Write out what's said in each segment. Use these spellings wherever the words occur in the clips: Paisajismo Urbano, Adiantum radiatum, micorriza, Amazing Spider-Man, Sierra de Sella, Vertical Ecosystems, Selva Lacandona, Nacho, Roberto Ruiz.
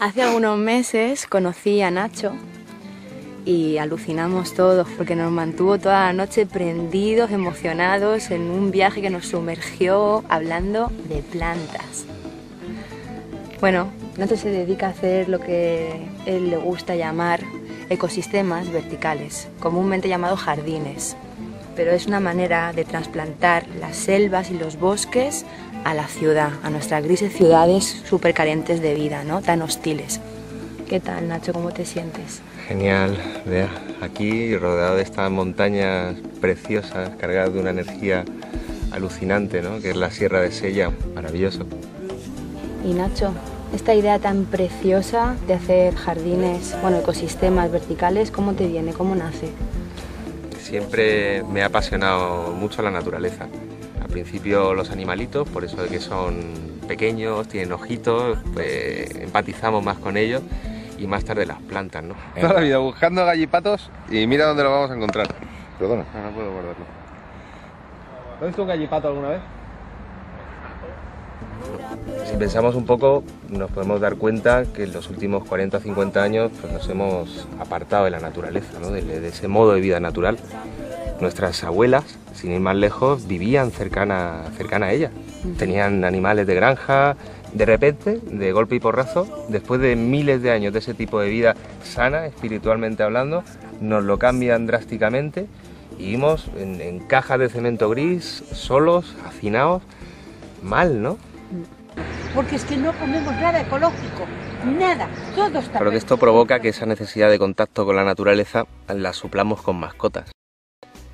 Hace algunos meses conocí a Nacho y alucinamos todos porque nos mantuvo toda la noche prendidos, emocionados, en un viaje que nos sumergió hablando de plantas. Bueno, Nacho se dedica a hacer lo que él le gusta llamar ecosistemas verticales, comúnmente llamados jardines, pero es una manera de trasplantar las selvas y los bosques a la ciudad, a nuestras grises ciudades súper carentes de vida, ¿no? Tan hostiles. ¿Qué tal, Nacho? ¿Cómo te sientes? Genial, Bea. Aquí, rodeado de estas montañas preciosas, cargadas de una energía alucinante, ¿no? Que es la Sierra de Sella, maravilloso. Y Nacho, esta idea tan preciosa de hacer jardines, bueno, ecosistemas verticales, ¿cómo te viene? ¿Cómo nace? Siempre me ha apasionado mucho la naturaleza. Al principio los animalitos, por eso de que son pequeños, tienen ojitos, pues empatizamos más con ellos, y más tarde las plantas, ¿no? Toda la vida buscando gallipatos y mira dónde lo vamos a encontrar. Perdona, no puedo guardarlo. ¿Has visto un gallipato alguna vez? Si pensamos un poco, nos podemos dar cuenta que en los últimos 40 o 50 años pues, nos hemos apartado de la naturaleza, ¿no? de ese modo de vida natural. Nuestras abuelas, sin ir más lejos, vivían cercana a ella. Tenían animales de granja. De repente, de golpe y porrazo, después de miles de años de ese tipo de vida sana, espiritualmente hablando, nos lo cambian drásticamente y vivimos en cajas de cemento gris, solos, hacinados, mal, ¿no? Porque es que no comemos nada ecológico, nada, todo está... Pero que esto provoca que esa necesidad de contacto con la naturaleza la suplamos con mascotas.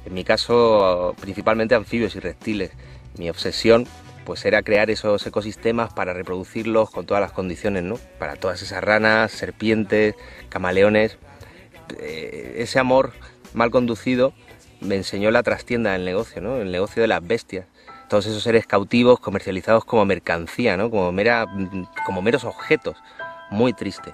En mi caso, principalmente anfibios y reptiles. Mi obsesión pues era crear esos ecosistemas para reproducirlos con todas las condiciones, ¿no? Para todas esas ranas, serpientes, camaleones. Ese amor mal conducido me enseñó la trastienda del negocio, ¿no? El negocio de las bestias. Todos esos seres cautivos comercializados como mercancía, ¿no? Como meros objetos. Muy triste.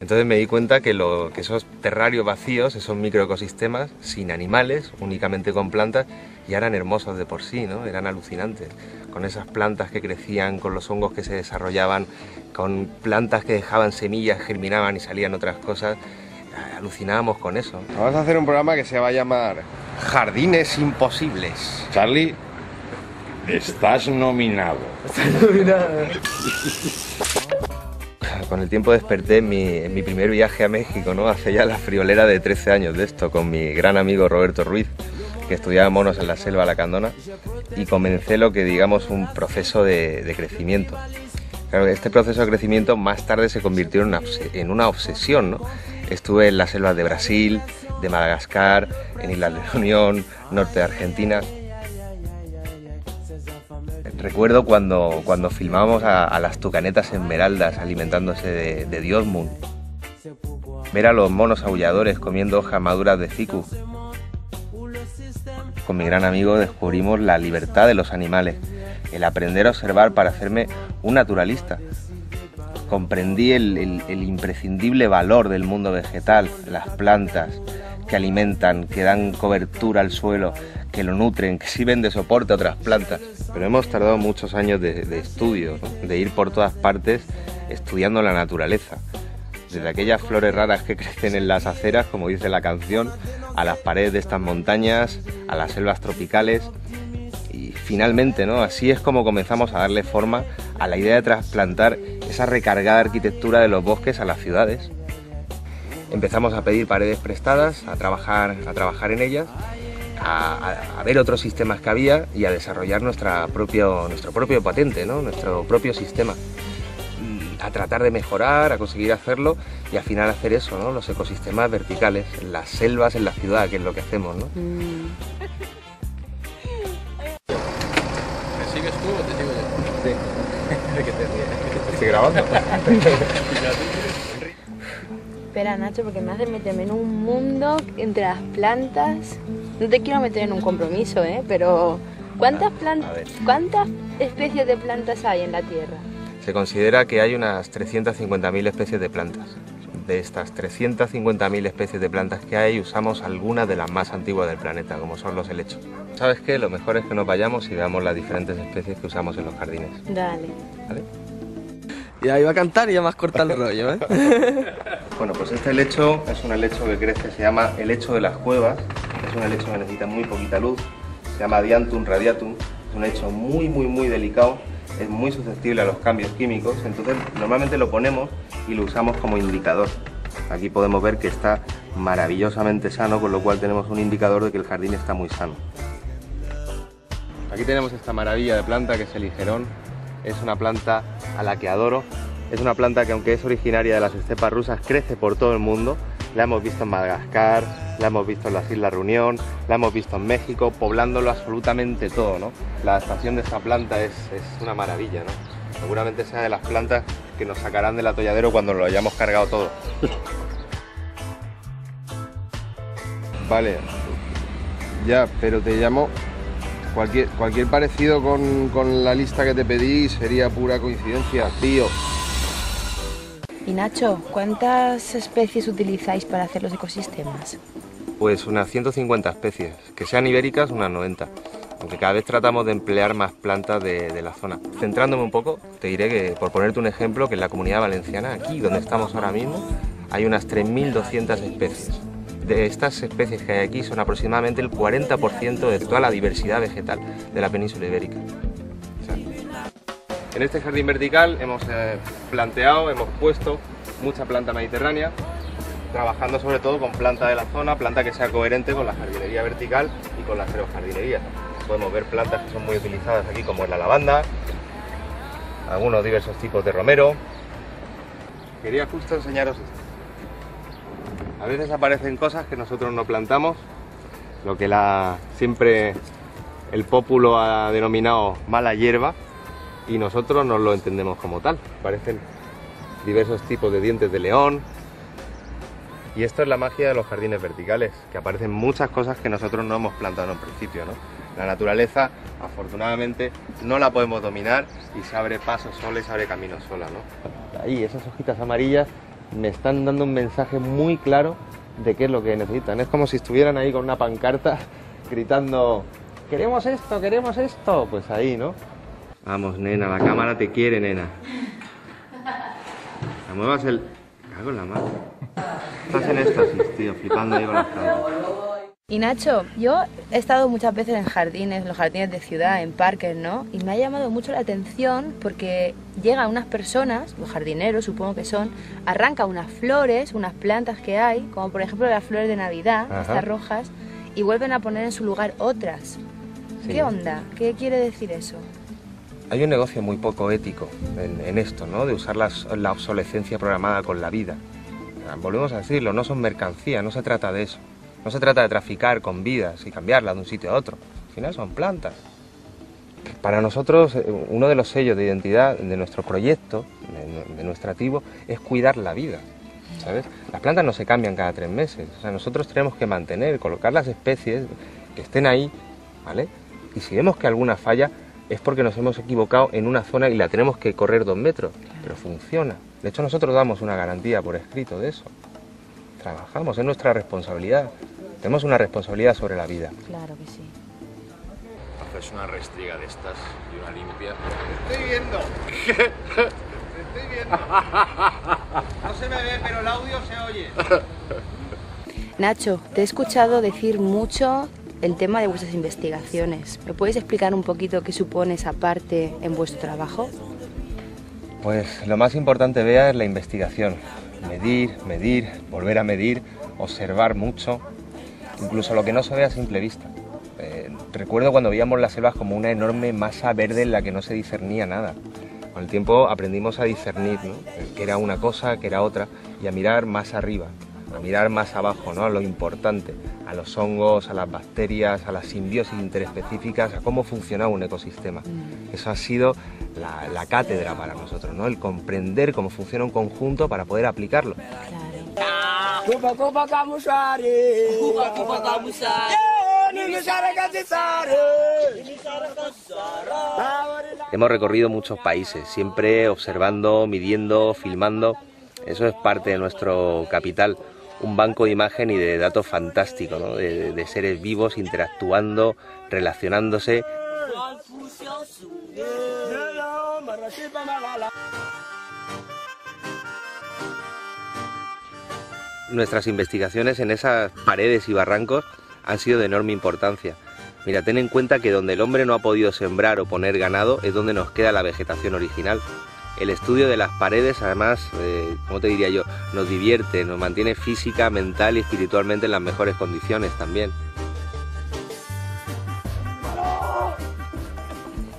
Entonces me di cuenta que esos terrarios vacíos, esos microecosistemas, sin animales, únicamente con plantas, ya eran hermosos de por sí, ¿no? Eran alucinantes. Con esas plantas que crecían, con los hongos que se desarrollaban, con plantas que dejaban semillas, germinaban y salían otras cosas, alucinábamos con eso. Vamos a hacer un programa que se va a llamar Jardines Imposibles. Charlie, estás nominado. Estás nominado. Con el tiempo desperté en mi primer viaje a México, ¿no? Hace ya la friolera de 13 años de esto, con mi gran amigo Roberto Ruiz, que estudiaba monos en la selva lacandona, y comencé lo que digamos un proceso de crecimiento. Claro, este proceso de crecimiento más tarde se convirtió en una obsesión, ¿no? Estuve en las selvas de Brasil, de Madagascar, en Islas de la Unión, norte de Argentina. Recuerdo cuando filmábamos a las tucanetas esmeraldas alimentándose de diosmund. Ver a los monos aulladores comiendo hojas maduras de ficus. Con mi gran amigo descubrimos la libertad de los animales, el aprender a observar para hacerme un naturalista. Comprendí el imprescindible valor del mundo vegetal, las plantas que alimentan, que dan cobertura al suelo, que lo nutren, que sirven de soporte a otras plantas. Pero hemos tardado muchos años de estudio, ¿no? De ir por todas partes estudiando la naturaleza. Desde aquellas flores raras que crecen en las aceras, como dice la canción, a las paredes de estas montañas, a las selvas tropicales. Y finalmente, ¿no? Así es como comenzamos a darle forma a la idea de trasplantar esa recargada arquitectura de los bosques a las ciudades. Empezamos a pedir paredes prestadas, a trabajar en ellas, a ver otros sistemas que había y a desarrollar nuestro propio patente, ¿no? Nuestro propio sistema, a tratar de mejorar, a conseguir hacerlo y al final hacer eso, ¿no? Los ecosistemas verticales, en las selvas, en la ciudad, que es lo que hacemos, ¿no? ¿Me sigues tú o te sigo yo? Sí. ¿Estoy grabando? Espera, Nacho, porque me hace meterme en un mundo entre las plantas. No te quiero meter en un compromiso, ¿eh? Pero ¿cuántas especies de plantas hay en la Tierra? Se considera que hay unas 350.000 especies de plantas. De estas 350.000 especies de plantas que hay, usamos algunas de las más antiguas del planeta, como son los helechos. ¿Sabes qué? Lo mejor es que nos vayamos y veamos las diferentes especies que usamos en los jardines. Dale. ¿Vale? Y ahí va a cantar y ya más corta el rollo, ¿eh? Bueno, pues este helecho es un helecho que crece, se llama helecho de las cuevas. Es un helecho que necesita muy poquita luz. Se llama Adiantum radiatum. Es un helecho muy delicado. Es muy susceptible a los cambios químicos. Entonces, normalmente lo ponemos y lo usamos como indicador. Aquí podemos ver que está maravillosamente sano, con lo cual tenemos un indicador de que el jardín está muy sano. Aquí tenemos esta maravilla de planta que es el hijerón. Es una planta a la que adoro. Es una planta que, aunque es originaria de las estepas rusas, crece por todo el mundo. La hemos visto en Madagascar, la hemos visto en las Islas Reunión, la hemos visto en México, poblándolo absolutamente todo, ¿no? La adaptación de esta planta es una maravilla, ¿no? Seguramente sea de las plantas que nos sacarán del atolladero cuando lo hayamos cargado todo. Vale, ya, pero te llamo... Cualquier parecido con la lista que te pedí sería pura coincidencia, tío. Y Nacho, ¿cuántas especies utilizáis para hacer los ecosistemas? Pues unas 150 especies, que sean ibéricas unas 90, aunque cada vez tratamos de emplear más plantas de la zona. Centrándome un poco, te diré que, por ponerte un ejemplo, que en la Comunidad Valenciana, aquí donde estamos ahora mismo, hay unas 3.200 especies. De estas especies que hay aquí son aproximadamente el 40% de toda la diversidad vegetal de la península ibérica. En este jardín vertical hemos puesto mucha planta mediterránea, trabajando sobre todo con planta de la zona, planta que sea coherente con la jardinería vertical y con las aerojardinerías. Podemos ver plantas que son muy utilizadas aquí, como es la lavanda, algunos diversos tipos de romero. Quería justo enseñaros esto. A veces aparecen cosas que nosotros no plantamos, lo que siempre el pópulo ha denominado mala hierba, y nosotros no lo entendemos como tal. Aparecen diversos tipos de dientes de león, y esto es la magia de los jardines verticales, que aparecen muchas cosas que nosotros no hemos plantado en principio, ¿no? La naturaleza, afortunadamente, no la podemos dominar y se abre paso sola y se abre camino sola, ¿no? Ahí, esas hojitas amarillas me están dando un mensaje muy claro de qué es lo que necesitan. Es como si estuvieran ahí con una pancarta gritando: ¡queremos esto, queremos esto! Pues ahí, ¿no? Vamos, nena, la cámara te quiere, nena. La muevas el... Cago en la mano. Estás en éxtasis, tío, flipando ahí con las cámaras. Y Nacho, yo he estado muchas veces en jardines, en los jardines de ciudad, en parques, ¿no? Y me ha llamado mucho la atención porque llegan unas personas, los jardineros supongo que son, arrancan unas flores, unas plantas que hay, como por ejemplo las flores de Navidad, ajá, estas rojas, y vuelven a poner en su lugar otras. Sí. ¿Qué onda? ¿Qué quiere decir eso? Hay un negocio muy poco ético en esto, ¿no? De usar la obsolescencia programada con la vida. Volvemos a decirlo, no son mercancía, no se trata de eso. No se trata de traficar con vidas y cambiarlas de un sitio a otro. Al final son plantas. Para nosotros, uno de los sellos de identidad de nuestro proyecto, de nuestro activo, es cuidar la vida, ¿sabes? Las plantas no se cambian cada 3 meses. O sea, nosotros tenemos que mantener, colocar las especies que estén ahí, ¿vale? Y si vemos que alguna falla, es porque nos hemos equivocado en una zona y la tenemos que correr 2 metros. Pero funciona. De hecho, nosotros damos una garantía por escrito de eso. Trabajamos, es nuestra responsabilidad. Tenemos una responsabilidad sobre la vida. Claro que sí. Haces una restriga de estas y una limpia. ¡Te estoy viendo! ¿Qué? ¡Te estoy viendo! No se me ve, pero el audio se oye. Nacho, te he escuchado decir mucho el tema de vuestras investigaciones. ¿Me podéis explicar un poquito qué supone esa parte en vuestro trabajo? Pues lo más importante, Bea, es la investigación. Medir, volver a medir, observar mucho. Incluso lo que no se ve a simple vista. Recuerdo cuando veíamos las selvas como una enorme masa verde en la que no se discernía nada. Con el tiempo aprendimos a discernir, ¿no? Que era una cosa, que era otra, y a mirar más arriba, a mirar más abajo, ¿no? A lo importante, a los hongos, a las bacterias, a las simbiosis interespecíficas, a cómo funcionaba un ecosistema. Eso ha sido la cátedra para nosotros, ¿no? El comprender cómo funciona un conjunto para poder aplicarlo. Hemos recorrido muchos países, siempre observando, midiendo, filmando. Eso es parte de nuestro capital un banco de imagen y de datos fantástico, ¿no? De seres vivos interactuando, relacionándose. Nuestras investigaciones en esas paredes y barrancos han sido de enorme importancia. Mira, ten en cuenta que donde el hombre no ha podido sembrar o poner ganado es donde nos queda la vegetación original. El estudio de las paredes, además, como te diría yo, nos divierte, nos mantiene física, mental y espiritualmente en las mejores condiciones también.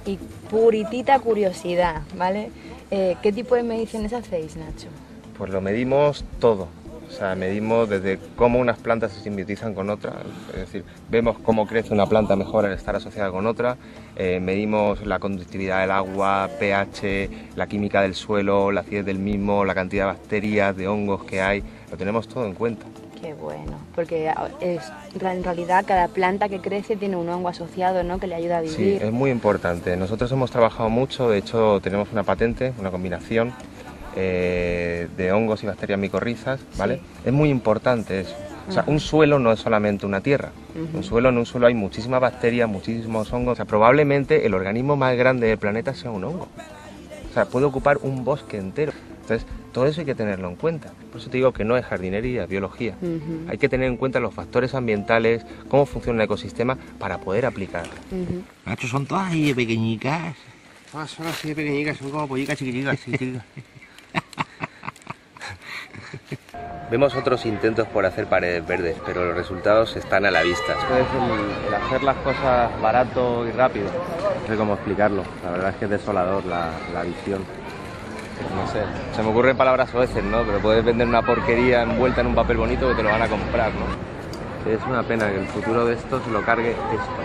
Y puritita curiosidad, ¿vale? ¿Qué tipo de mediciones hacéis, Nacho? Pues lo medimos todo. O sea, medimos desde cómo unas plantas se simbiotizan con otras, es decir, vemos cómo crece una planta mejor al estar asociada con otra, medimos la conductividad del agua, pH, la química del suelo, la acidez del mismo, la cantidad de bacterias, de hongos que hay, lo tenemos todo en cuenta. Qué bueno, porque en realidad cada planta que crece tiene un hongo asociado, ¿no?, que le ayuda a vivir. Sí, es muy importante. Nosotros hemos trabajado mucho, de hecho tenemos una patente, una combinación, de hongos y bacterias micorrizas, ¿vale? Sí. Es muy importante eso. O sea, un suelo no es solamente una tierra. En un suelo hay muchísimas bacterias, muchísimos hongos. O sea, probablemente el organismo más grande del planeta sea un hongo. O sea, puede ocupar un bosque entero. Entonces, todo eso hay que tenerlo en cuenta. Por eso te digo que no es jardinería, es biología. Hay que tener en cuenta los factores ambientales, cómo funciona el ecosistema, para poder aplicarlo. Nacho, son todas así de pequeñicas. Todas son así de pequeñicas, son como pollicas chiquiticas. Vemos otros intentos por hacer paredes verdes, pero los resultados están a la vista. Esto es el hacer las cosas barato y rápido. No sé cómo explicarlo, la verdad es que es desolador la visión. No sé, se me ocurren palabras soeces, ¿no? Pero puedes vender una porquería envuelta en un papel bonito que te lo van a comprar, ¿no? Es una pena que el futuro de esto se lo cargue esto.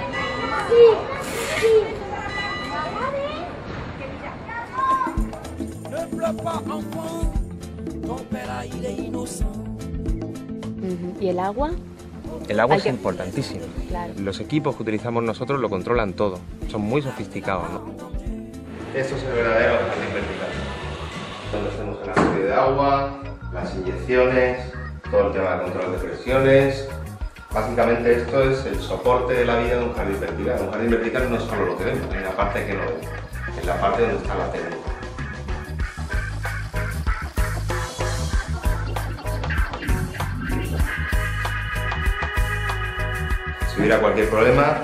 ¿Y el agua? El agua es importantísimo. Claro. Los equipos que utilizamos nosotros lo controlan todo. Son muy sofisticados, ¿no? Esto es el verdadero jardín vertical. Donde hacemos el apoyo de agua, las inyecciones, todo el tema de control de presiones. Básicamente esto es el soporte de la vida de un jardín vertical. Un jardín vertical no es solo lo que vemos, hay una parte que no vemos. Es la parte donde está la técnica. Si hubiera cualquier problema,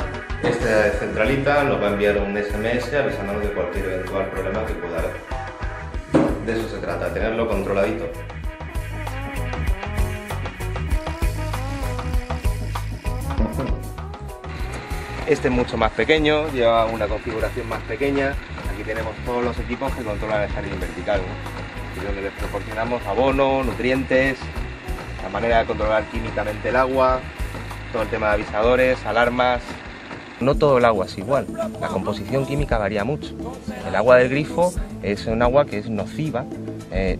esta centralita nos va a enviar un SMS avisándonos de cualquier eventual problema que pueda haber. De eso se trata, tenerlo controladito. Este es mucho más pequeño, lleva una configuración más pequeña. Aquí tenemos todos los equipos que controlan el jardín vertical, ¿no?, y donde les proporcionamos abono, nutrientes, la manera de controlar químicamente el agua, todo el tema de avisadores, alarmas. No todo el agua es igual, la composición química varía mucho. El agua del grifo es un agua que es nociva.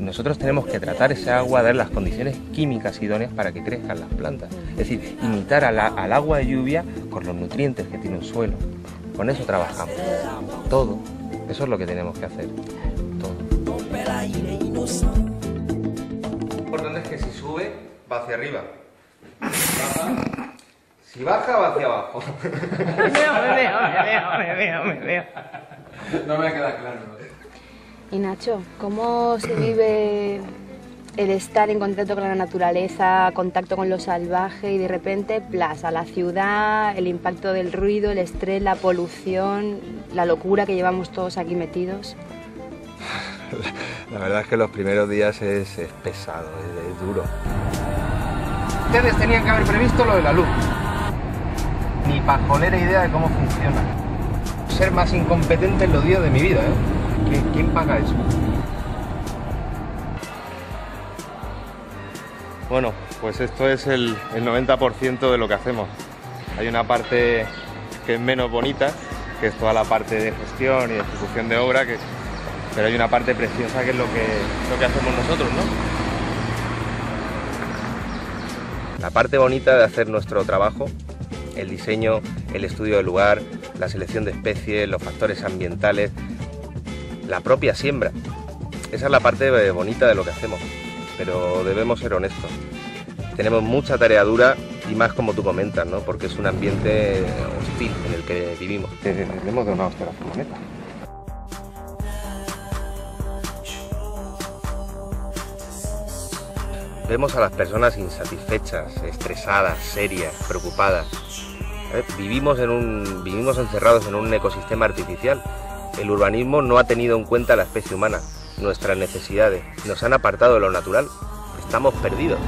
Nosotros tenemos que tratar ese agua, dar las condiciones químicas idóneas para que crezcan las plantas. Es decir, imitar al agua de lluvia con los nutrientes que tiene un suelo. Con eso trabajamos. Todo. Eso es lo que tenemos que hacer. Todo. Lo importante es que si sube, va hacia arriba. Baja. Si baja, va hacia abajo. Me veo. No me queda claro. Y Nacho, ¿cómo se vive el estar en contacto con la naturaleza, contacto con lo salvaje y de repente, plaza, la ciudad, el impacto del ruido, el estrés, la polución, la locura que llevamos todos aquí metidos? La verdad es que los primeros días es pesado, es duro. Ustedes tenían que haber previsto lo de la luz. Ni pajolera idea de cómo funciona. Ser más incompetente en los días de mi vida, ¿eh? ¿Quién paga eso? Bueno, pues esto es el 90% de lo que hacemos. Hay una parte que es menos bonita, que es toda la parte de gestión y de ejecución de obra, pero hay una parte preciosa que es lo que hacemos nosotros, ¿no? La parte bonita de hacer nuestro trabajo, el diseño, el estudio del lugar, la selección de especies, los factores ambientales, la propia siembra. Esa es la parte bonita de lo que hacemos, pero debemos ser honestos. tenemos mucha tarea dura y más como tú comentas, ¿no? Porque es un ambiente hostil en el que vivimos. Le hemos donado hasta la furgoneta. Vemos a las personas insatisfechas, estresadas, serias, preocupadas. Vivimos encerrados en un ecosistema artificial. El urbanismo no ha tenido en cuenta a la especie humana, nuestras necesidades. Nos han apartado de lo natural. Estamos perdidos.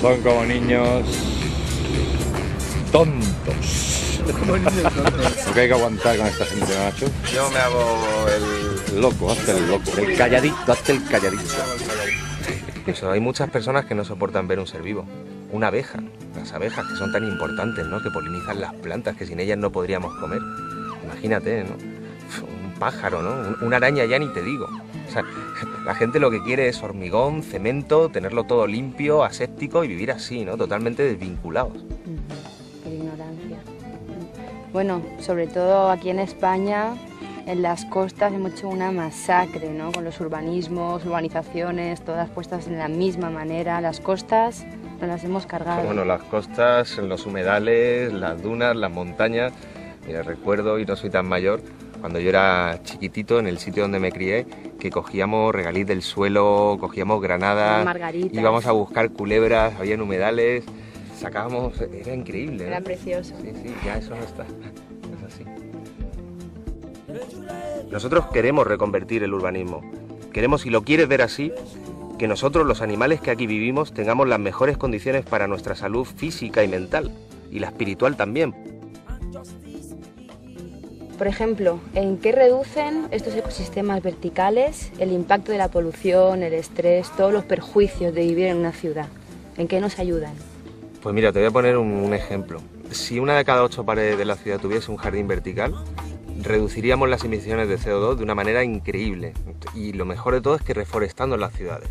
Son como niños tontos. Lo que hay que aguantar con esta gente, Nacho. Yo me hago el loco, hazte el loco. El calladito, hazte el calladito. Incluso hay muchas personas que no soportan ver un ser vivo. Una abeja, las abejas que son tan importantes, ¿no? Que polinizan las plantas, que sin ellas no podríamos comer. Imagínate, ¿no? Un pájaro, ¿no? Una araña ya ni te digo. O sea, la gente lo que quiere es hormigón, cemento, tenerlo todo limpio, aséptico y vivir así, ¿no? Totalmente desvinculados. Por ignorancia. Bueno, sobre todo aquí en España, en las costas hemos hecho una masacre, ¿no? Con los urbanismos, urbanizaciones, todas puestas de la misma manera. Las costas nos las hemos cargado. Bueno, las costas, los humedales, las dunas, las montañas. Mira, recuerdo, y no soy tan mayor, cuando yo era chiquitito, en el sitio donde me crié, que cogíamos regaliz del suelo, cogíamos granadas, margaritas, íbamos a buscar culebras, había humedales, sacábamos, era increíble, ¿no? Era precioso. Sí, ya eso no está, es así. Nosotros queremos reconvertir el urbanismo, queremos, si lo quieres ver así, que nosotros los animales que aquí vivimos tengamos las mejores condiciones para nuestra salud física y mental, y la espiritual también. Por ejemplo, ¿en qué reducen estos ecosistemas verticales el impacto de la polución, el estrés, todos los perjuicios de vivir en una ciudad? ¿En qué nos ayudan? Pues mira, te voy a poner un ejemplo. Si una de cada 8 paredes de la ciudad tuviese un jardín vertical, reduciríamos las emisiones de CO2 de una manera increíble. Y lo mejor de todo es que reforestando las ciudades.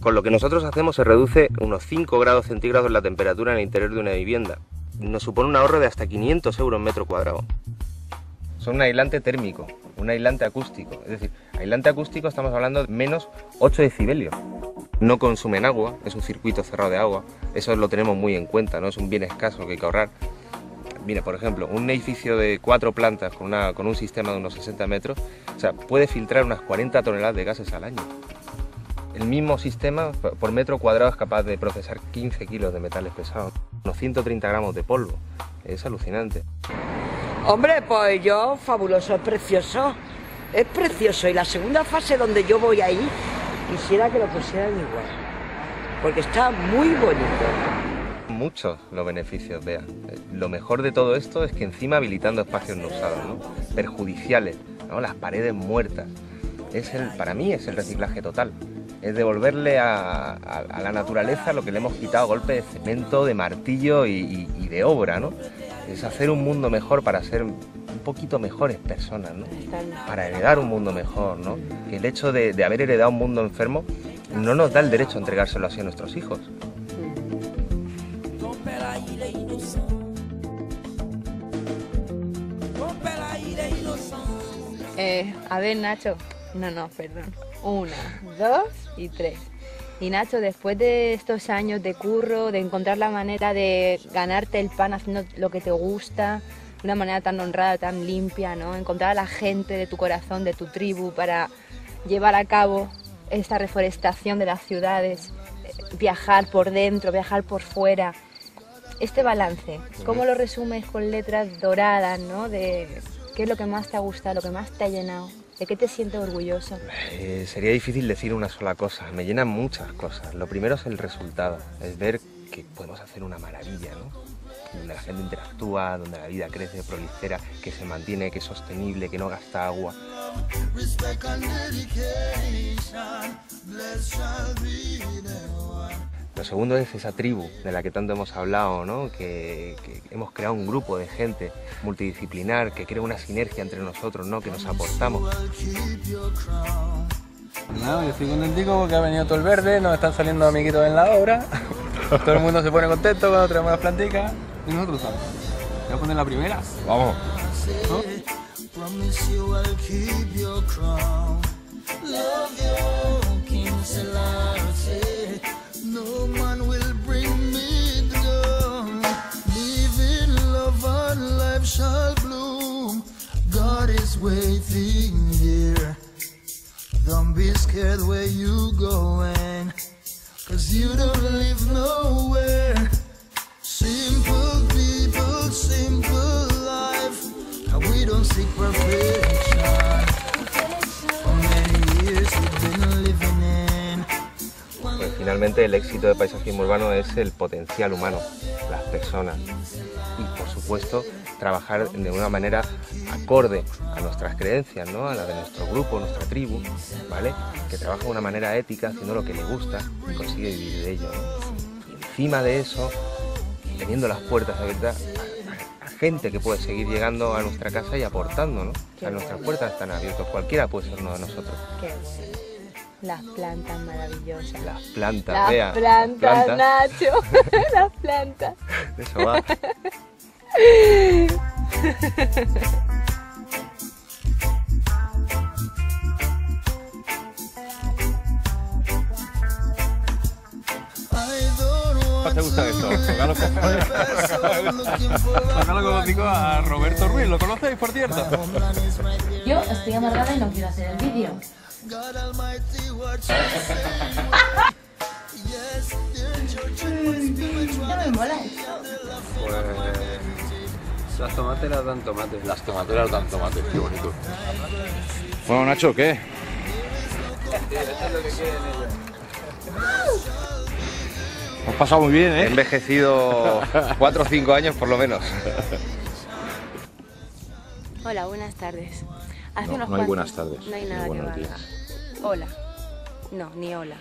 Con lo que nosotros hacemos se reduce unos 5 grados centígrados la temperatura en el interior de una vivienda. Nos supone un ahorro de hasta 500 euros metro cuadrado. Son un aislante térmico, un aislante acústico. Es decir, aislante acústico estamos hablando de menos 8 decibelios. No consumen agua, es un circuito cerrado de agua. Eso lo tenemos muy en cuenta, ¿no? Es un bien escaso que hay que ahorrar. Mira, por ejemplo, un edificio de 4 plantas con un sistema de unos 60 metros, o sea, puede filtrar unas 40 toneladas de gases al año. El mismo sistema, por metro cuadrado, es capaz de procesar 15 kilos de metales pesados, unos 130 gramos de polvo. Es alucinante. Hombre, pues yo, fabuloso, es precioso. Es precioso. Y la segunda fase donde yo voy ahí, quisiera que lo pusieran igual. Porque está muy bonito. Muchos los beneficios, vea. Lo mejor de todo esto es que encima habilitando espacios no usados, ¿no? Perjudiciales, ¿no? Las paredes muertas. Para mí es el reciclaje total. Es devolverle a la naturaleza lo que le hemos quitado, golpe de cemento, de martillo y de obra, ¿no? Es hacer un mundo mejor para ser un poquito mejores personas, ¿no? Para heredar un mundo mejor, ¿no? Que el hecho de haber heredado un mundo enfermo no nos da el derecho a entregárselo así a nuestros hijos. A ver, Nacho. No, perdón. 1, 2 y 3. Y Nacho, después de estos años de curro, de encontrar la manera de ganarte el pan haciendo lo que te gusta, de una manera tan honrada, tan limpia, ¿no? Encontrar a la gente de tu corazón, de tu tribu, para llevar a cabo esta reforestación de las ciudades, viajar por dentro, viajar por fuera. Este balance, ¿cómo lo resumes con letras doradas, ¿no? De qué es lo que más te ha gustado, lo que más te ha llenado. ¿De qué te sientes orgulloso? Sería difícil decir una sola cosa, me llenan muchas cosas. Lo primero es el resultado, es ver que podemos hacer una maravilla, ¿no? Donde la gente interactúa, donde la vida crece, prolifera, que se mantiene, que es sostenible, que no gasta agua. Lo segundo es esa tribu de la que tanto hemos hablado, ¿no? Que hemos creado un grupo de gente multidisciplinar que crea una sinergia entre nosotros, ¿no? Que nos aportamos. No, yo estoy contentico porque ha venido todo el verde, nos están saliendo amiguitos en la obra, todo el mundo se pone contento cuando traemos las plantitas y nosotros estamos. Voy a poner la primera. Vamos. ¿No? waiting here. Don't be scared where you going, cause you don't live nowhere. Simple people, simple life, and we don't seek perfection. For many years we've been living in. Pues finalmente el éxito de Paisajismo Urbano es el potencial humano, las personas y por supuesto trabajar de una manera acorde a nuestras creencias, ¿no? A la de nuestro grupo, nuestra tribu, ¿vale? Que trabaja de una manera ética, haciendo lo que le gusta y consigue vivir de ello, ¿no? Y encima de eso, teniendo las puertas abiertas a gente que puede seguir llegando a nuestra casa y aportando, ¿no? O sea, nuestras puertas están abiertas, cualquiera puede ser uno de nosotros. Qué bueno. Las plantas maravillosas. Las plantas, vea. Las plantas, Nacho. Las plantas. De eso va. ¿Te gusta esto? Tocalo como digo a Roberto Ruiz, ¿lo conocéis, por cierto? Yo estoy amargada y no quiero hacer el vídeo. No me mola. Pues las tomateras dan tomates. Las tomateras dan tomates, qué bonito. Bueno, Nacho, ¿qué? Sí, eso es lo que quieren ellos. Hemos pasado muy bien, ¿eh? He envejecido 4 o 5 años por lo menos. Hola, buenas tardes. Hace unos cuantos... No hay buenas tardes. No hay nada que valga. Hola. No, ni hola.